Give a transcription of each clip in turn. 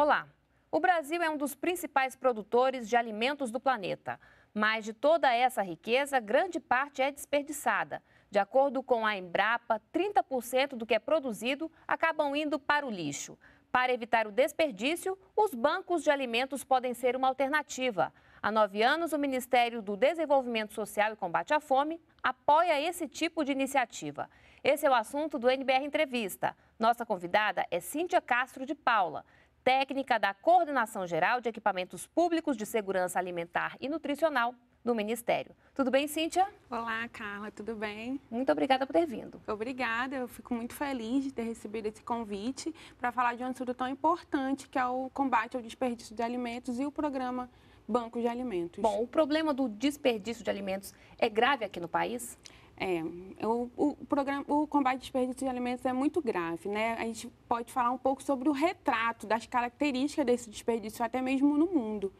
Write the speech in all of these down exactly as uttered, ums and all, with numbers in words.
Olá! O Brasil é um dos principais produtores de alimentos do planeta, mas de toda essa riqueza, grande parte é desperdiçada. De acordo com a Embrapa, trinta por cento do que é produzido acabam indo para o lixo. Para evitar o desperdício, os bancos de alimentos podem ser uma alternativa. Há nove anos, o Ministério do Desenvolvimento Social e Combate à Fome apoia esse tipo de iniciativa. Esse é o assunto do N B R Entrevista. Nossa convidada é Cíntia Castro de Paula, técnica da Coordenação Geral de Equipamentos Públicos de Segurança Alimentar e Nutricional do Ministério. Tudo bem, Cíntia? Olá, Carla, tudo bem? Muito obrigada por ter vindo. Obrigada, eu fico muito feliz de ter recebido esse convite para falar de um assunto tão importante que é o combate ao desperdício de alimentos e o programa Banco de Alimentos. Bom, o problema do desperdício de alimentos é grave aqui no país? É, o, o, programa, o combate ao desperdício de alimentos é muito grave, né? A gente pode falar um pouco sobre o retrato das características desse desperdício, até mesmo no mundo.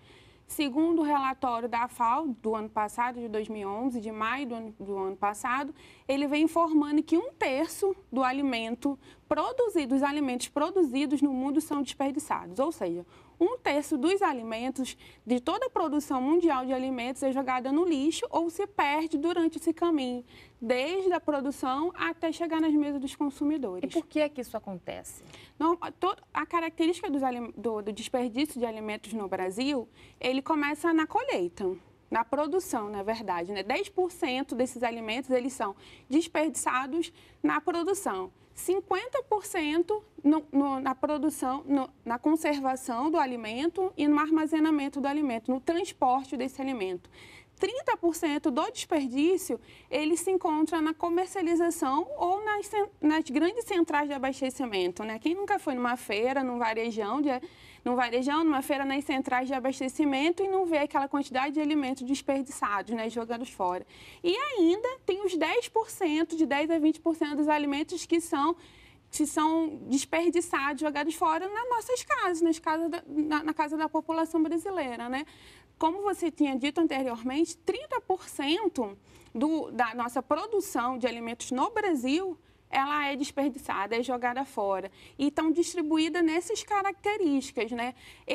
Segundo o relatório da FAO do ano passado, de dois mil e onze, de maio do ano, do ano passado, ele vem informando que um terço do alimento produzido, dos alimentos produzidos no mundo são desperdiçados, ou seja, um terço dos alimentos, de toda a produção mundial de alimentos, é jogada no lixo ou se perde durante esse caminho, desde a produção até chegar nas mesas dos consumidores. E por que é que isso acontece? Não, a característica dos, do, do desperdício de alimentos no Brasil, ele começa na colheita. Na produção, na verdade, né? dez por cento desses alimentos, eles são desperdiçados na produção. cinquenta por cento no, no, na produção, no, na conservação do alimento e no armazenamento do alimento, no transporte desse alimento. trinta por cento do desperdício, ele se encontra na comercialização ou nas, nas grandes centrais de abastecimento, né? Quem nunca foi numa feira, num varejão, de, num varejão, numa feira nas centrais de abastecimento e não vê aquela quantidade de alimentos desperdiçados, né? Jogados fora. E ainda tem os dez por cento, de dez a vinte por cento dos alimentos que são... que são desperdiçados, jogados fora nas nossas casas, nas casas da, na, na casa da população brasileira, né? Como você tinha dito anteriormente, trinta por cento do, da nossa produção de alimentos no Brasil, ela é desperdiçada, é jogada fora. E estão distribuídas nessas características, né?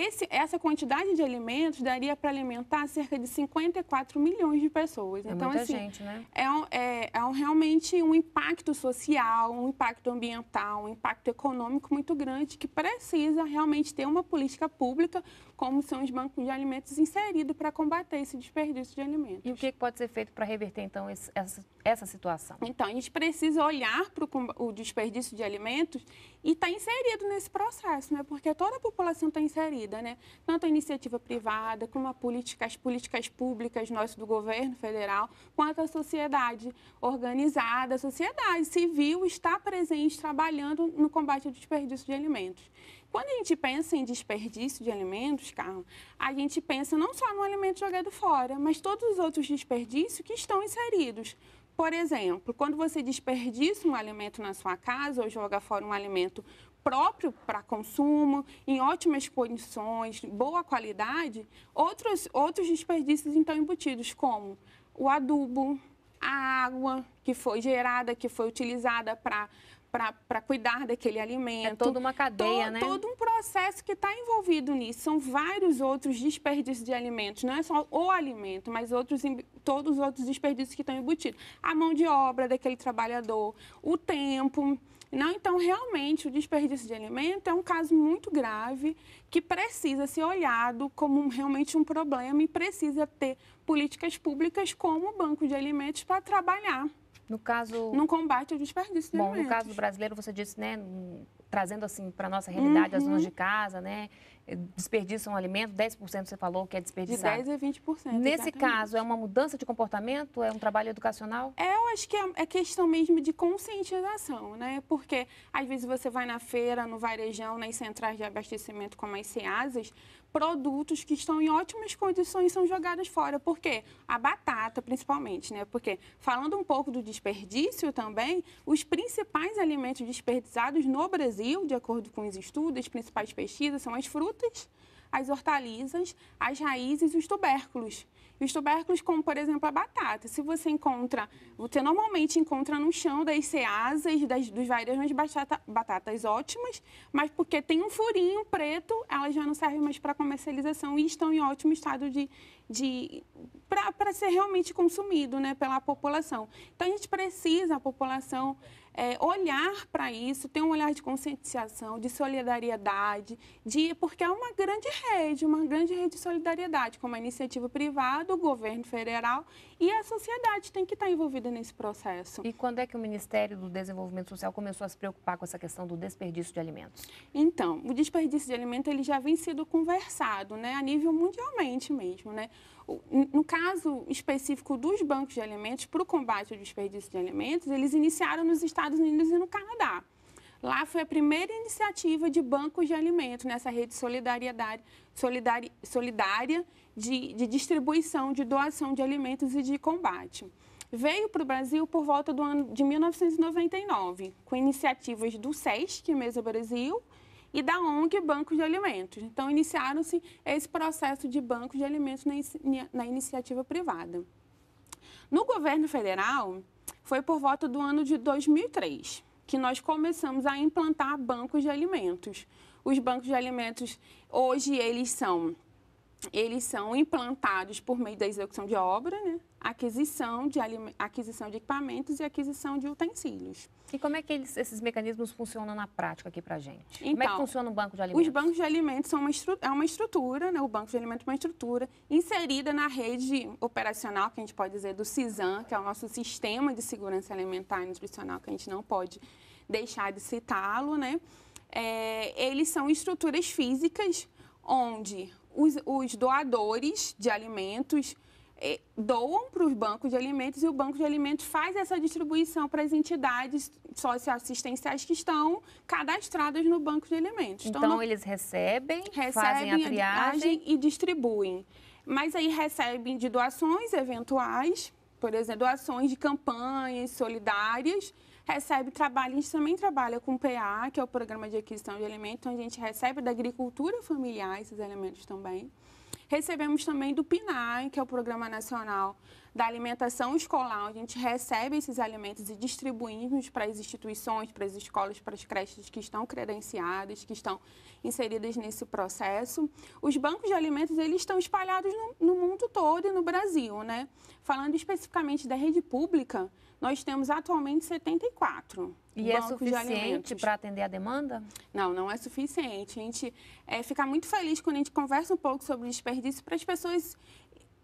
Esse, essa quantidade de alimentos daria para alimentar cerca de cinquenta e quatro milhões de pessoas. É então, muita assim, gente, né? É, um, é, é um, realmente um impacto social, um impacto ambiental, um impacto econômico muito grande que precisa realmente ter uma política pública, como são os bancos de alimentos inseridos para combater esse desperdício de alimentos. E o que pode ser feito para reverter, então, esse, essa, essa situação? Então, a gente precisa olhar para o desperdício de alimentos e está inserido nesse processo, né? Porque toda a população está inserida, né? Tanto a iniciativa privada, como a política, as políticas públicas nossas do governo federal, quanto a sociedade organizada, a sociedade civil está presente trabalhando no combate ao desperdício de alimentos. Quando a gente pensa em desperdício de alimentos, Carla, a gente pensa não só no alimento jogado fora, mas todos os outros desperdícios que estão inseridos. Por exemplo, quando você desperdiça um alimento na sua casa ou joga fora um alimento próprio para consumo, em ótimas condições, boa qualidade, outros, outros desperdícios então embutidos, como o adubo, a água que foi gerada, que foi utilizada para... para cuidar daquele alimento. É toda uma cadeia, to, né? Todo um processo que está envolvido nisso. São vários outros desperdícios de alimentos. Não é só o alimento, mas outros, todos os outros desperdícios que estão embutidos. A mão de obra daquele trabalhador, o tempo. Não, então, realmente, o desperdício de alimento é um caso muito grave que precisa ser olhado como realmente um problema e precisa ter políticas públicas como o Banco de Alimentos para trabalhar. No caso... No combate ao desperdício de Bom, alimentos. No caso do brasileiro, você disse, né, trazendo assim para a nossa realidade, uhum. As donas de casa, né, desperdiçam alimento, dez por cento você falou que é desperdiçado. De dez a vinte por cento, Nesse exatamente. Caso, é uma mudança de comportamento? É um trabalho educacional? É, eu acho que é, é questão mesmo de conscientização, né, porque às vezes você vai na feira, no varejão, nas centrais de abastecimento como as Ceasas, produtos que estão em ótimas condições são jogados fora. Por quê? A batata, principalmente, né? Porque, falando um pouco do desperdício também, os principais alimentos desperdiçados no Brasil, de acordo com os estudos, as principais pesquisas, são as frutas, as hortaliças, as raízes e os tubérculos. E os tubérculos, como, por exemplo, a batata. Se você encontra, você normalmente encontra no chão das ceasas, das, dos vairões de batata, batatas ótimas, mas porque tem um furinho preto, elas já não servem mais para comercialização e estão em ótimo estado de... de para ser realmente consumido, né, pela população. Então, a gente precisa, a população, é, olhar para isso, ter um olhar de conscientização, de solidariedade, de, porque é uma grande rede, uma grande rede de solidariedade, como a iniciativa privada, o governo federal e a sociedade tem que estar envolvida nesse processo. E quando é que o Ministério do Desenvolvimento Social começou a se preocupar com essa questão do desperdício de alimentos? Então, o desperdício de alimentos ele já vem sendo conversado, né, a nível mundialmente mesmo, né? No caso específico dos bancos de alimentos, para o combate ao desperdício de alimentos, eles iniciaram nos Estados Unidos e no Canadá. Lá foi a primeira iniciativa de bancos de alimentos, nessa rede solidariedade, solidari, solidária de, de distribuição, de doação de alimentos e de combate. Veio para o Brasil por volta do ano de mil novecentos e noventa e nove, com iniciativas do SESC, Mesa Brasil, e da ONG Bancos de Alimentos. Então, iniciaram-se esse processo de bancos de alimentos na, na iniciativa privada. No governo federal, foi por volta do ano de dois mil e três que nós começamos a implantar bancos de alimentos. Os bancos de alimentos, hoje, eles são, eles são implantados por meio da execução de obra, né? Aquisição de, aquisição de equipamentos e aquisição de utensílios. E como é que eles, esses mecanismos funcionam na prática aqui para a gente? Então, como é que funciona o banco de alimentos? Os bancos de alimentos são uma, estru, é uma estrutura, né? O banco de alimentos é uma estrutura inserida na rede operacional, que a gente pode dizer, do SISAN, que é o nosso sistema de segurança alimentar e nutricional, que a gente não pode deixar de citá-lo, né? É, eles são estruturas físicas onde os, os doadores de alimentos doam para os bancos de alimentos e o banco de alimentos faz essa distribuição para as entidades socioassistenciais que estão cadastradas no banco de alimentos. Então, então eles recebem, recebem, fazem a triagem e distribuem. Mas aí recebem de doações eventuais, por exemplo, doações de campanhas solidárias, recebe trabalho, a gente também trabalha com o P A, que é o Programa de Aquisição de Alimentos, então a gente recebe da agricultura familiar esses alimentos também. Recebemos também do P N A E, que é o Programa Nacional da Alimentação Escolar, onde a gente recebe esses alimentos e distribuímos para as instituições, para as escolas, para as creches que estão credenciadas, que estão inseridas nesse processo. Os bancos de alimentos, eles estão espalhados no, no mundo todo e no Brasil, né? Falando especificamente da rede pública, nós temos atualmente setenta e quatro. E é suficiente para atender a demanda? Não, não é suficiente. A gente é, fica muito feliz quando a gente conversa um pouco sobre desperdício para as pessoas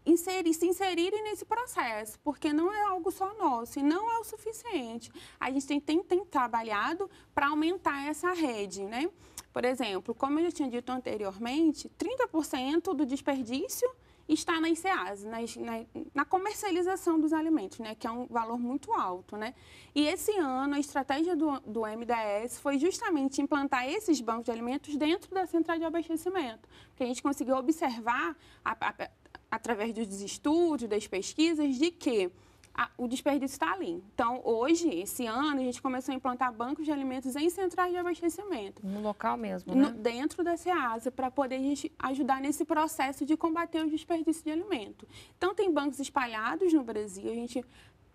inserir, se inserirem nesse processo, porque não é algo só nosso e não é o suficiente. A gente tem, tem, tem trabalhado para aumentar essa rede, né? Por exemplo, como eu já tinha dito anteriormente, trinta por cento do desperdício está nas Ceasas, nas, na, na comercialização dos alimentos, né, que é um valor muito alto, né? E esse ano a estratégia do, do M D S foi justamente implantar esses bancos de alimentos dentro da central de abastecimento, porque a gente conseguiu observar, a, a, através dos estudos, das pesquisas, de que a, o desperdício está ali. Então, hoje, esse ano, a gente começou a implantar bancos de alimentos em centrais de abastecimento. No local mesmo, né? No, dentro da Ceasa, para poder a gente ajudar nesse processo de combater o desperdício de alimento. Então, tem bancos espalhados no Brasil, a gente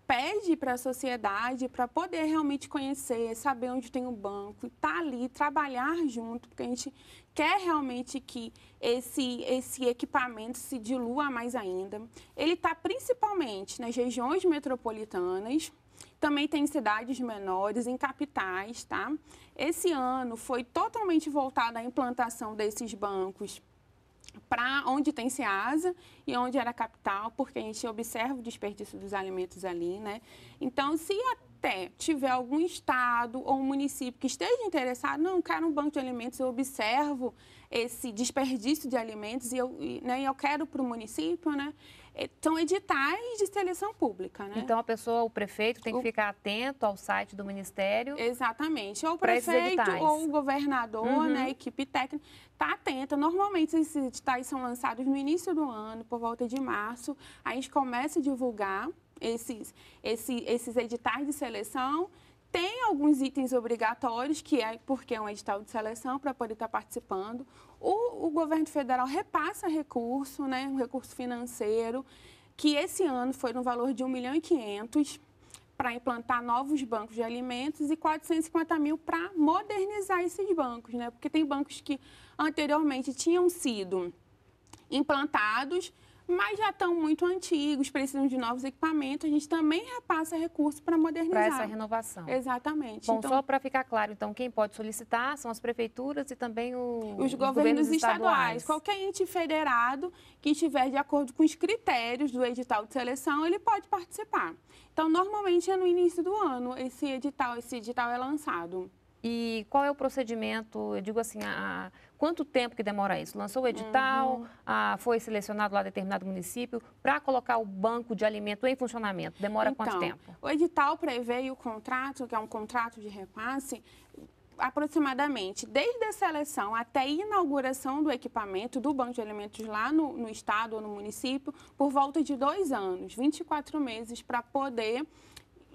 pede para a sociedade para poder realmente conhecer, saber onde tem o banco, estar ali, trabalhar junto, porque a gente quer realmente que esse, esse equipamento se dilua mais ainda. Ele está principalmente nas regiões metropolitanas, também tem em cidades menores, em capitais, tá? Esse ano foi totalmente voltado à implantação desses bancos para onde tem Ceasa e onde era a capital, porque a gente observa o desperdício dos alimentos ali, né? Então, se até tiver algum estado ou município que esteja interessado, não, quero um banco de alimentos, eu observo esse desperdício de alimentos e eu, e, né, eu quero para o município, né? São editais de seleção pública, né? Então, a pessoa, o prefeito, tem que o... ficar atento ao site do Ministério. Exatamente. Ou o prefeito, ou o governador, uhum, né? A equipe técnica está atenta. Normalmente, esses editais são lançados no início do ano, por volta de março. Aí a gente começa a divulgar esses, esses, esses editais de seleção. Tem alguns itens obrigatórios, que é porque é um edital de seleção para poder estar participando. O, o governo federal repassa recurso, né, um recurso financeiro, que esse ano foi no valor de um milhão e quinhentos para implantar novos bancos de alimentos e quatrocentos e cinquenta mil para modernizar esses bancos, né? Porque tem bancos que anteriormente tinham sido implantados, mas já estão muito antigos, precisam de novos equipamentos. A gente também repassa recursos para modernizar. Para essa renovação. Exatamente. Bom, então, só para ficar claro, então, quem pode solicitar são as prefeituras e também o, os, os governos, governos estaduais. estaduais. Qualquer ente federado que estiver de acordo com os critérios do edital de seleção, ele pode participar. Então, normalmente é no início do ano esse edital, esse edital é lançado. E qual é o procedimento, eu digo assim, a, a, quanto tempo que demora isso? Lançou o edital, uhum. a, foi selecionado lá determinado município, para colocar o banco de alimento em funcionamento, demora então, quanto tempo? O edital prevê o contrato, que é um contrato de repasse, aproximadamente desde a seleção até a inauguração do equipamento do banco de alimentos lá no, no estado ou no município, por volta de dois anos, vinte e quatro meses, para poder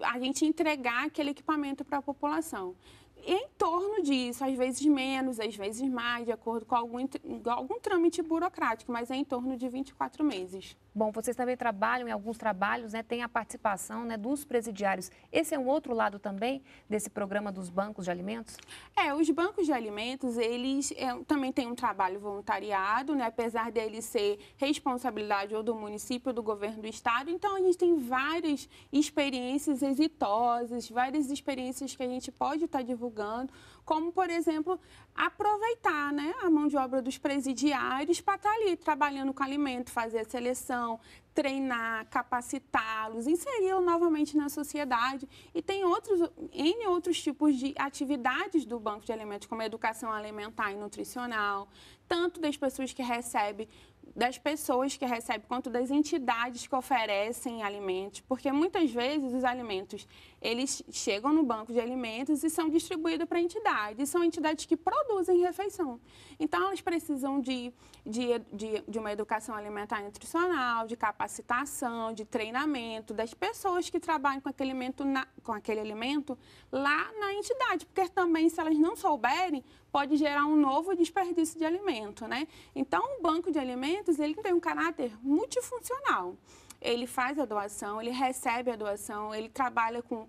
a gente entregar aquele equipamento para a população. Em torno disso, às vezes menos, às vezes mais, de acordo com algum, algum trâmite burocrático, mas é em torno de vinte e quatro meses. Bom, vocês também trabalham em alguns trabalhos, né, tem a participação, né, dos presidiários. Esse é um outro lado também desse programa dos bancos de alimentos? É, os bancos de alimentos, eles é, também têm um trabalho voluntariado, né, apesar dele ser responsabilidade ou do município ou do governo do estado. Então, a gente tem várias experiências exitosas, várias experiências que a gente pode estar divulgando, como, por exemplo, aproveitar, né, a mão de obra dos presidiários para estar ali trabalhando com alimento, fazer a seleção, treinar, capacitá-los, inseri-los novamente na sociedade. E tem outros, N outros tipos de atividades do Banco de Alimentos, como a educação alimentar e nutricional, tanto das pessoas que recebem, das pessoas que recebem, quanto das entidades que oferecem alimentos, porque muitas vezes os alimentos, eles chegam no banco de alimentos e são distribuídos para entidades, são entidades que produzem refeição. Então, elas precisam de, de, de, de uma educação alimentar e nutricional, de capacitação, de treinamento, das pessoas que trabalham com aquele alimento, na, com aquele alimento lá na entidade, porque também, se elas não souberem, pode gerar um novo desperdício de alimento, né? Então, o banco de alimentos, ele tem um caráter multifuncional. Ele faz a doação, ele recebe a doação, ele trabalha com,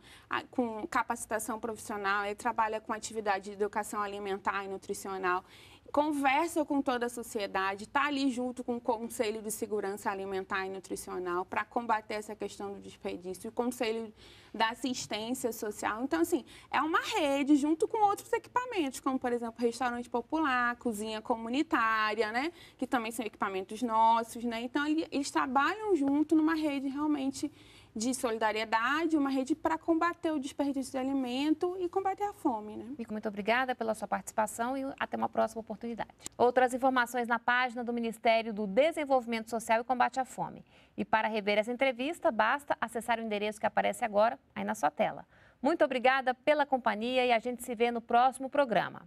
com capacitação profissional, ele trabalha com atividade de educação alimentar e nutricional, conversa com toda a sociedade, está ali junto com o Conselho de Segurança Alimentar e Nutricional para combater essa questão do desperdício, o Conselho da Assistência Social. Então, assim, é uma rede junto com outros equipamentos, como, por exemplo, restaurante popular, cozinha comunitária, né, que também são equipamentos nossos, né. Então, eles trabalham junto numa rede realmente de solidariedade, uma rede para combater o desperdício de alimento e combater a fome, né? Mico, muito obrigada pela sua participação e até uma próxima oportunidade. Outras informações na página do Ministério do Desenvolvimento Social e Combate à Fome. E para rever essa entrevista, basta acessar o endereço que aparece agora aí na sua tela. Muito obrigada pela companhia e a gente se vê no próximo programa.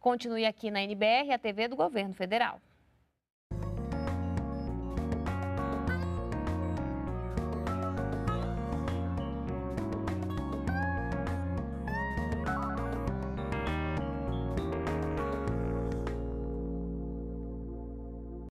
Continue aqui na N B R, a T V do Governo Federal.